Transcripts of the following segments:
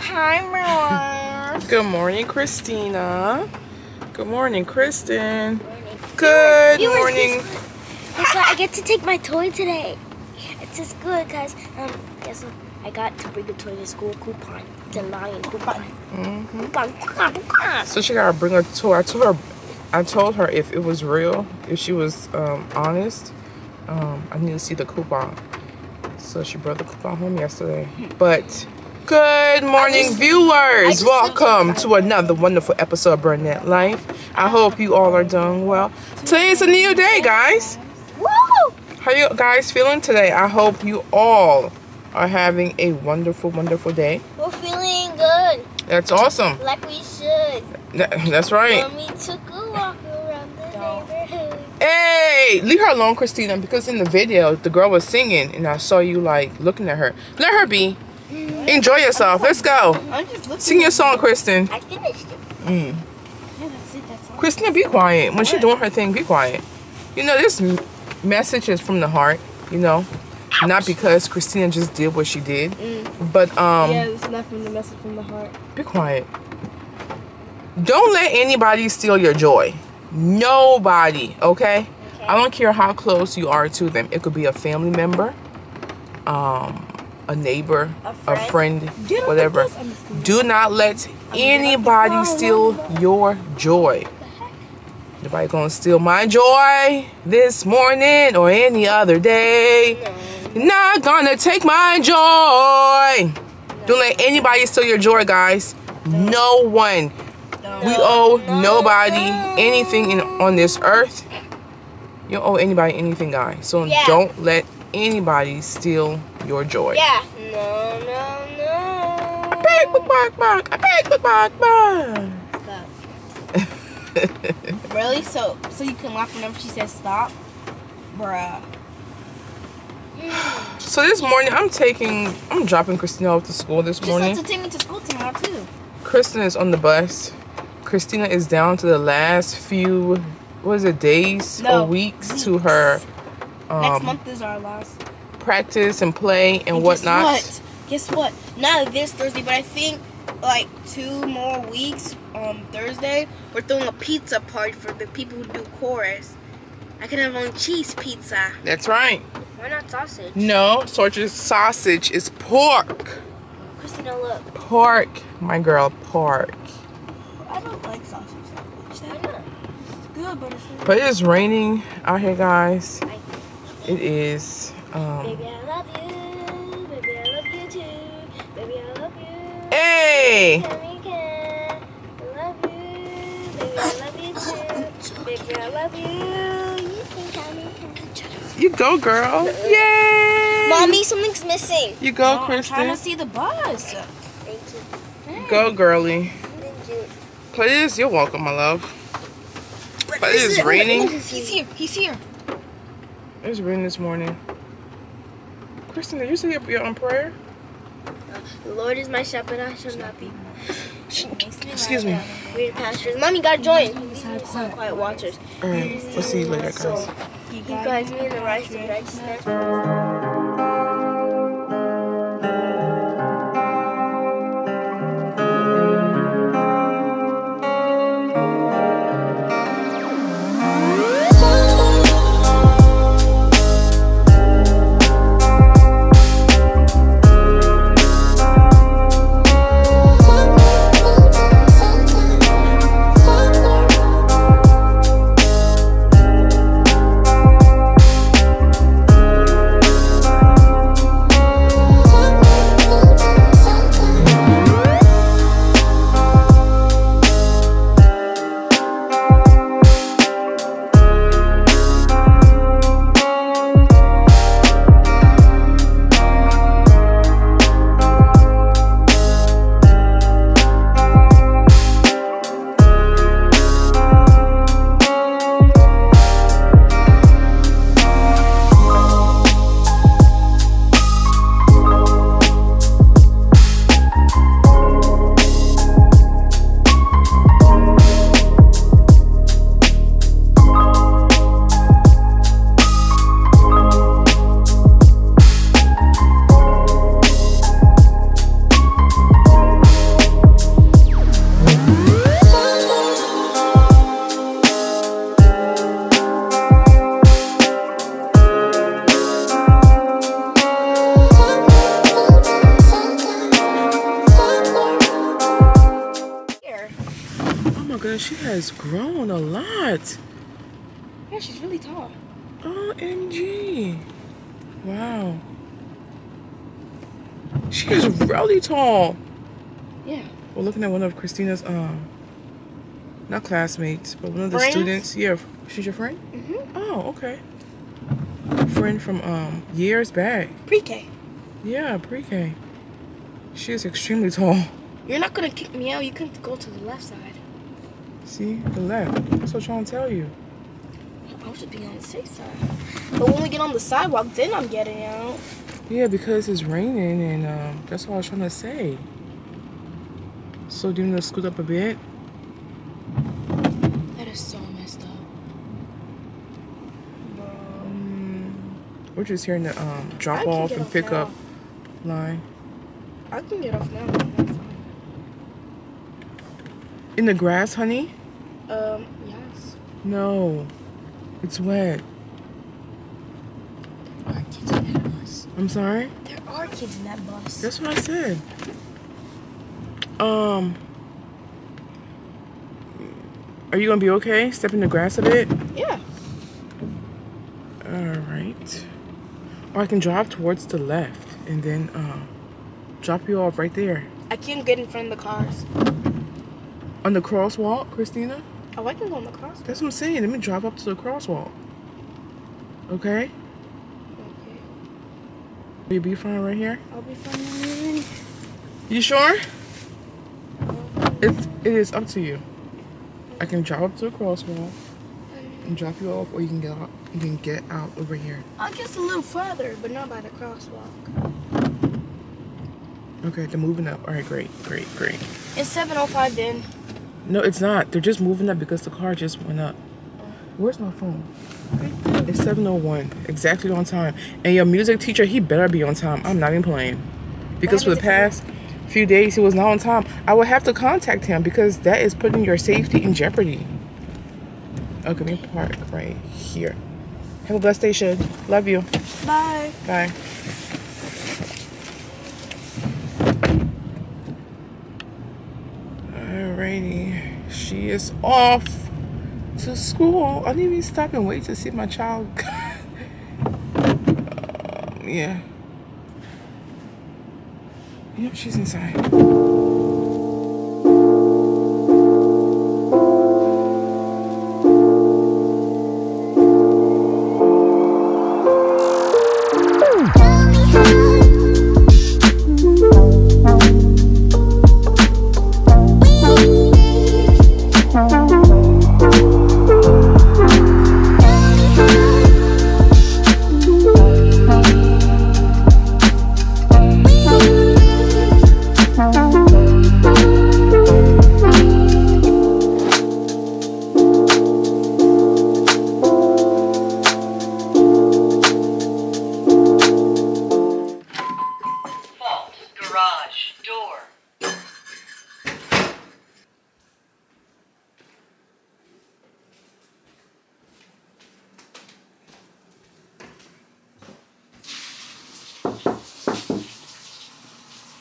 Hi, Mara. Good morning, Christina. Good morning, Kristen. Good morning. That's why I get to take my toy today. It's just good, guys. Guess what? I got to bring a toy to school coupon. It's a lion coupon. Mm-hmm. coupon. So she got to bring a toy. I told her if it was real, if she was honest, I need to see the coupon. So she brought the coupon home yesterday. But good morning, viewers. Welcome to another wonderful episode of Burnett Life. I hope you all are doing well. Today's a new day, guys. Woo! How you guys feeling today? I hope you all are having a wonderful, wonderful day. We're feeling good. That's awesome. Like we should. That's right. Mommy took a walk around the neighborhood. Hey, leave her alone, Christina, because in the video, the girl was singing, and I saw you, like, looking at her. Let her be. Mm-hmm. Enjoy yourself. Let's go. Sing your song, Kristen. I finished it. Mm. Yeah, that's it. That's all. Christina, be quiet. When she's doing her thing, be quiet. You know, this message is from the heart, you know. Ouch. Not because Christina just did what she did, but yeah, it's not from the message from the heart. Be quiet. Don't let anybody steal your joy. Nobody, okay? I don't care how close you are to them. It could be a family member, a neighbor, a friend whatever. Do not let anybody steal your joy. Nobody gonna steal my joy this morning or any other day. No. Not gonna take my joy. No. Don't let anybody steal your joy, guys. No, no one. No. We owe nobody anything on this earth. You don't owe anybody anything, guys. So don't let anybody steal your joy. Yeah. No, no, no. I paid the bark. I paid the bark. Really? So you can laugh whenever she says stop? Bruh. So this morning I'm dropping Christina off to school this morning. Just have to take me to school tomorrow too. Christina is on the bus. Christina is down to the last few days or weeks to her next month is our last practice and play and whatnot. Guess what? Not this Thursday, but I think like 2 more weeks on Thursday we're throwing a pizza party for the people who do chorus. I can have only cheese pizza. That's right. Why not sausage? No, sausage is pork. Christina, look. Pork, my girl, pork. I don't like sausage that much. Why not? It's good, but it's not. But it is raining out here, guys. It is. Baby, I love you. Baby, I love you too. Baby, I love you. Hey. You go, girl. Yay! Mommy, something's missing. You go, Kristen. I'm trying to see the bus. Thank you. Go, girlie. Thank you. Please, you're welcome, my love. But it is raining. He's here. He's here. It's raining this morning. Kristen, did you say you're on prayer? The Lord is my shepherd, I shall not be. Excuse me. Weird pastures. Mommy got joined. Quiet watchers. Alright, we'll see you later, guys. So, you guys, me and the righteousness. God, she has grown a lot. Yeah, she's really tall. OMG. Wow. She is really tall. Yeah. We're looking at one of Christina's, not classmates, but one of the students. Yeah, she's your friend? Mm-hmm. Oh, okay. Friend from years back. Pre-K. Yeah, pre-K. She is extremely tall. You're not going to kick me out. You can go to the left side. See? The left. That's what I'm trying to tell you. I should be on the safe side. But when we get on the sidewalk, then I'm getting out. Yeah, because it's raining, and that's what I was trying to say. So do you want to scoot up a bit? That is so messed up. We're just hearing the drop off and pick up line. I can get off now. That's fine. In the grass, honey? Yes. No. It's wet. There are kids in that bus. I'm sorry? There are kids in that bus. That's what I said. Are you going to be okay? Step in the grass a bit? Yeah. Alright. Or I can drive towards the left and then drop you off right there. I can't get in front of the cars. On the crosswalk, Christina? Oh, I can go on the crosswalk. That's what I'm saying. Let me drive up to the crosswalk. Okay? Okay. Will you be fine right here? I'll be fine right here. You sure? It is up to you. I can drive up to the crosswalk and drop you off, or you can get out. You can get out over here. I guess a little further, but not by the crosswalk. Okay, they're moving up. All right, great, great, great. It's 7:05 then. No, it's not. They're just moving up because the car just went up. Where's my phone? It's 7:01. Exactly on time. And your music teacher, he better be on time. I'm not even playing. Because for the past few days, he was not on time. I would have to contact him because that is putting your safety in jeopardy. Okay, we park right here. Have a blessed day, Shaid. Love you. Bye. Bye. She is off to school. I didn't even stop and wait to see my child. Yeah. Yep, she's inside.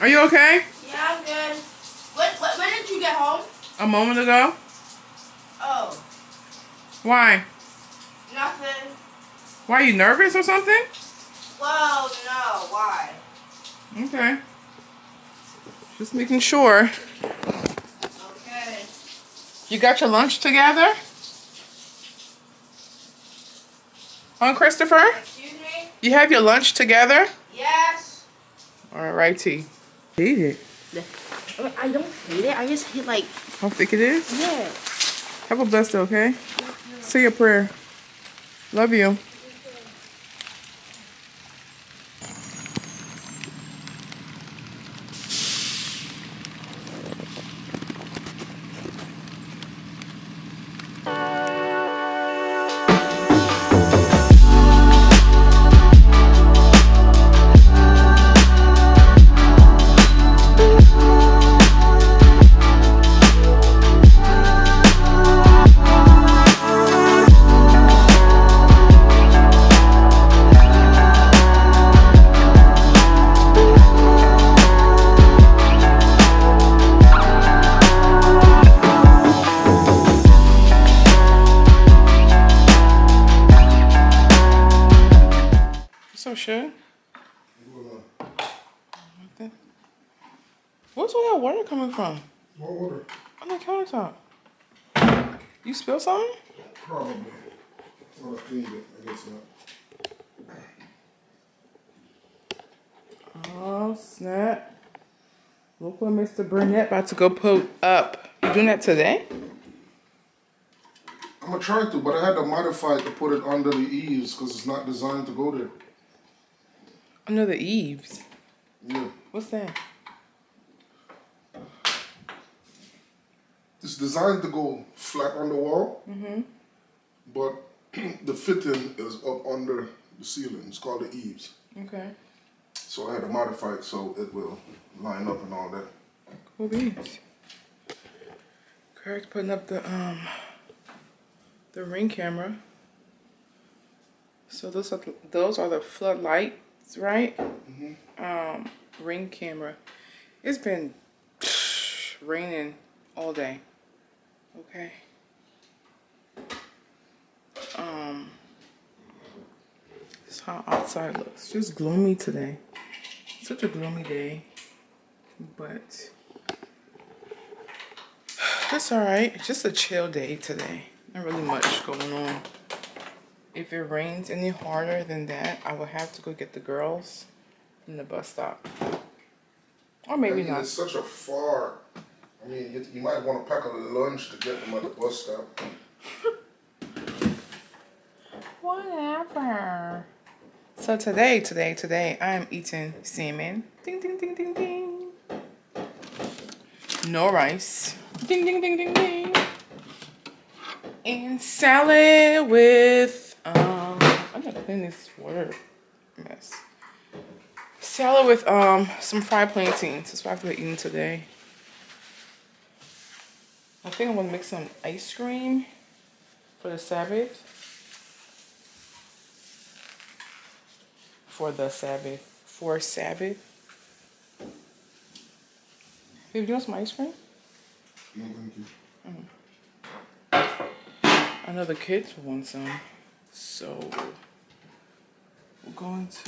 Are you okay? Yeah, I'm good. When did you get home? A moment ago. Oh. Why? Nothing. Why, are you nervous or something? Well, no. Why? Okay. Just making sure. Okay. You got your lunch together? Huh, Christopher? Excuse me? You have your lunch together? Yes. All righty. Hate it. I don't hate it. I just hate like. How thick it is? Yeah. Have a blessed day, okay? Say a prayer. Love you. What's up, Shaid? What's all that water coming from? More water. On the countertop. You spilled something? Probably. Well, I cleaned it. I guess not. Oh, snap. Look what Mr. Burnett about to go put up. You doing that today? I'm going to try to, but I had to modify it to put it under the eaves because it's not designed to go there. Under the eaves? Yeah. What's that? It's designed to go flat on the wall, but the fitting is up under the ceiling. It's called the eaves. Okay. So I had to modify it so it will line up and all that. Cool beans. Craig's putting up the ring camera. So those are the floodlights, right? Ring camera. It's been raining all day. Okay. This is how outside looks. Just gloomy today. Such a gloomy day. But it's alright. Just a chill day today. Not really much going on. If it rains any harder than that, I will have to go get the girls in the bus stop. Or maybe not. It's such a far. I mean, you might want to pack a lunch to get them at the bus stop. Whatever. So today, I am eating salmon. Ding, ding, ding, ding, ding. No rice. Ding, ding, ding, ding, ding. And salad with, I'm gonna clean this water mess. Salad with, some fried plantains. That's what I'm gonna be eating today. I think I'm gonna make some ice cream for the Sabbath. For Sabbath. Babe, do you want some ice cream? No, thank you. I know the kids want some, so we're going to.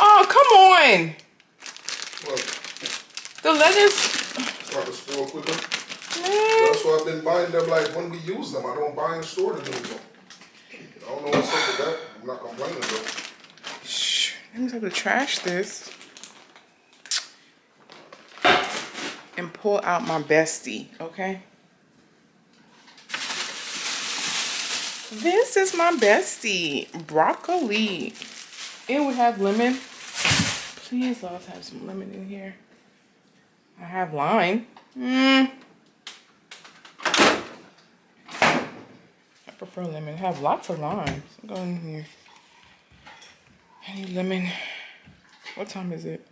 Oh, come on! What? The lettuce. To store quicker. That's why I've been buying them like when we use them. I don't buy and store them anymore. I don't know what's up with that. I'm not complaining though. Shh, I'm gonna have to trash this and pull out my bestie, okay? This is my bestie, broccoli. And we have lemon. Please, Lord, have some lemon in here. I have lime. I prefer lemon. I have lots of limes. I'm going in here. I need lemon. What time is it?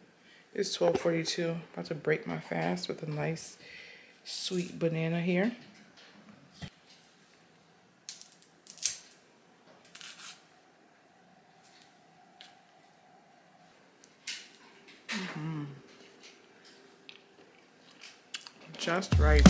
It's 12:42. About to break my fast with a nice sweet banana here. Just right.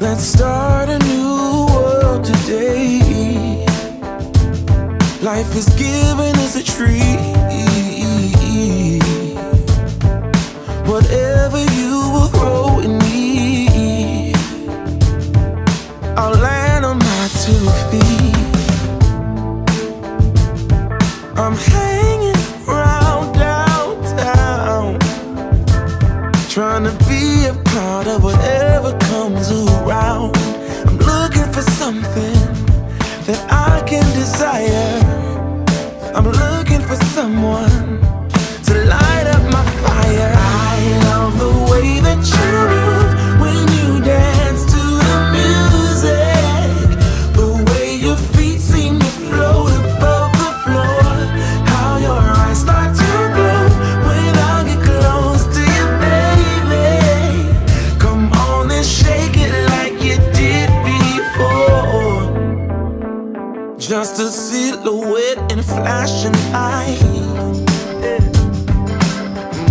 Let's start a new world today. Life is given as a tree. Whatever you will grow in me, I'll land on my 2 feet. I'm hanging around downtown, trying to be a part of whatever comes around. I'm looking for something that I can desire. I'm looking for someone to light up my fire. I love the way that you move when you dance to the music. The way your feet seem to float above the floor. How your eyes start to glow when I get close to you, baby. ashen eyes,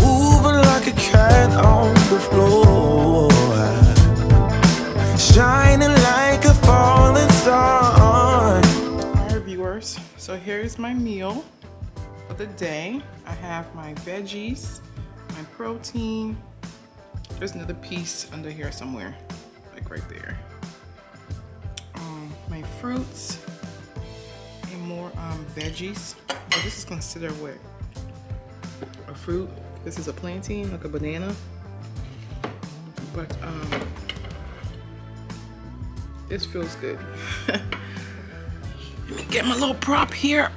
moving like a cat on the floor, shining like a falling star. Alright viewers, so here's my meal for the day. I have my veggies, my protein. There's another piece under here somewhere, like right there. My fruits and more veggies. Oh, this is considered what? A fruit. This is a plantain, like a banana. But this feels good. Let me get my little prop here.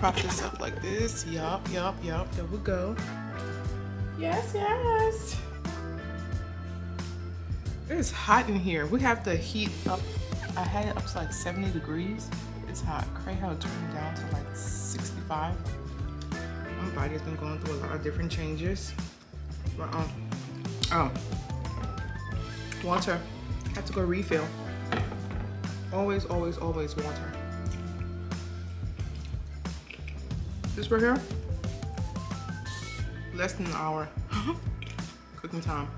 Prop this up like this. Yup, yup, yup. There we go. Yes, yes. It's hot in here. We have to heat up. I had it up to like 70 degrees. It's hot. Crazy how it turned down to like 65. My body's been going through a lot of different changes. But, water. I have to go refill. Always, always, always water. This right here, less than an hour cooking time.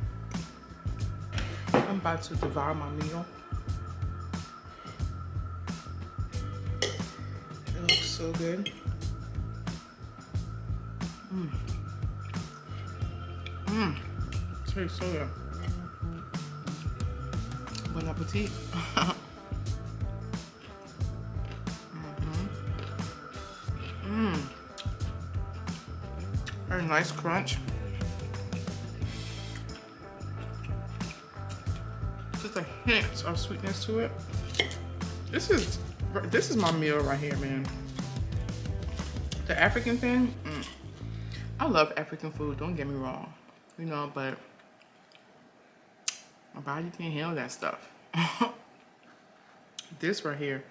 I'm about to devour my meal. It looks so good. Mmm. Mmm. Tastes so good. Bon appetit. Very nice crunch. Just a hint of sweetness to it. This is my meal right here, man. The African thing. I love African food. Don't get me wrong, you know, but my body can't handle that stuff. This right here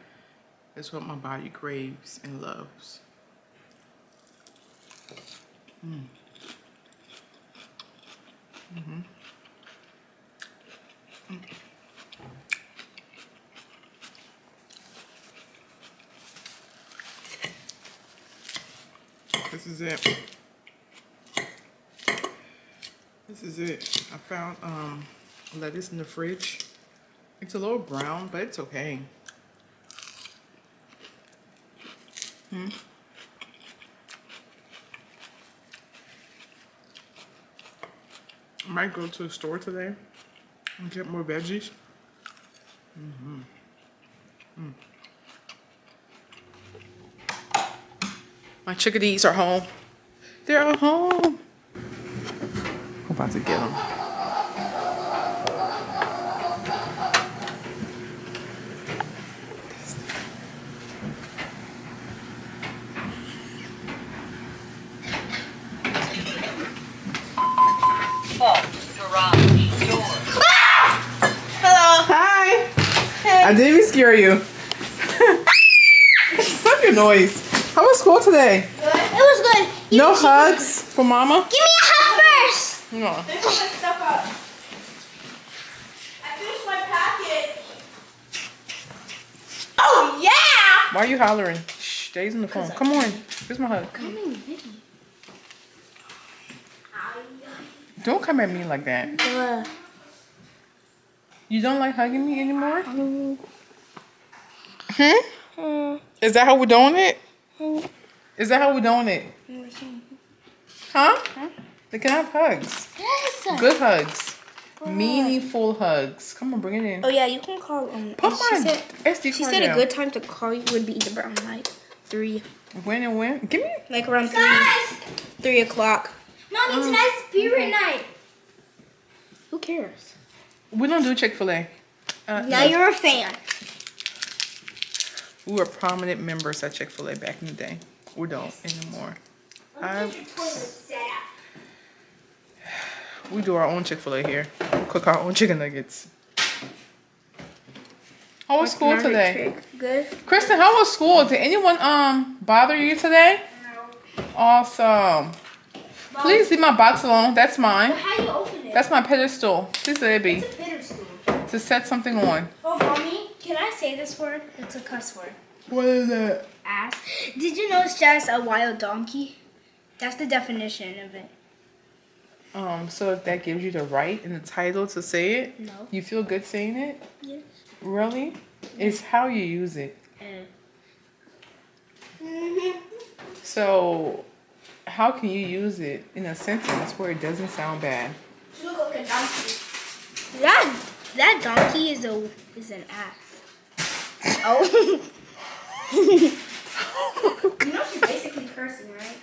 is what my body craves and loves. This is it. This is it. I found lettuce in the fridge. It's a little brown, but it's okay. I might go to the store today and get more veggies. My chickadees are home. They're at home. I'm about to get them. I didn't even scare you. Stop your noise. How was school today? Good. It was good. You no hugs for mama? Give me a hug first. No. I finished my packet. Oh, yeah. Why are you hollering? Shh, Day's on the phone. Come on. Here's my hug. Come in, Vicky. Don't come at me like that. Duh. You don't like hugging me anymore? Is that how we're doing it? Is that how we're doing it? Huh? They can have hugs. Yes. Good hugs. Good. Meaningful hugs. Come on, bring it in. Oh, yeah, you can call. Put my SD card. She said a good time to call you would be around like 3. When and when? Give me. Like around 3 o'clock. Mommy, tonight's spirit night. Who cares? We don't do Chick-fil-A. Now you're a fan. We were prominent members at Chick-fil-A back in the day. We don't anymore. We do our own Chick-fil-A here. We cook our own chicken nuggets. How was school today? Good. Kristen, how was school? Did anyone bother you today? No. Awesome. Please leave my box alone. That's mine. How do you open it? That's my pedestal. Please let it be. It's a pedestal. To set something on. Oh, mommy. Can I say this word? It's a cuss word. What is it? Ass. Did you know it's just a wild donkey? That's the definition of it. So if that gives you the right and the title to say it? No. You feel good saying it? Yes. Really? Yes. It's how you use it. Mm-hmm. So how can you use it in a sentence where it doesn't sound bad? Look like a donkey. That donkey is an ass. Oh. You know she's basically cursing, right?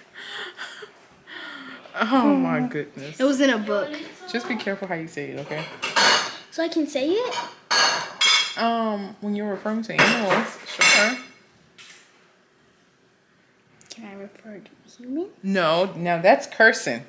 Oh my goodness. It was in a book. Just be careful how you say it, okay? So I can say it? When you're referring to animals, sure. Can I refer to human? No, now that's cursing.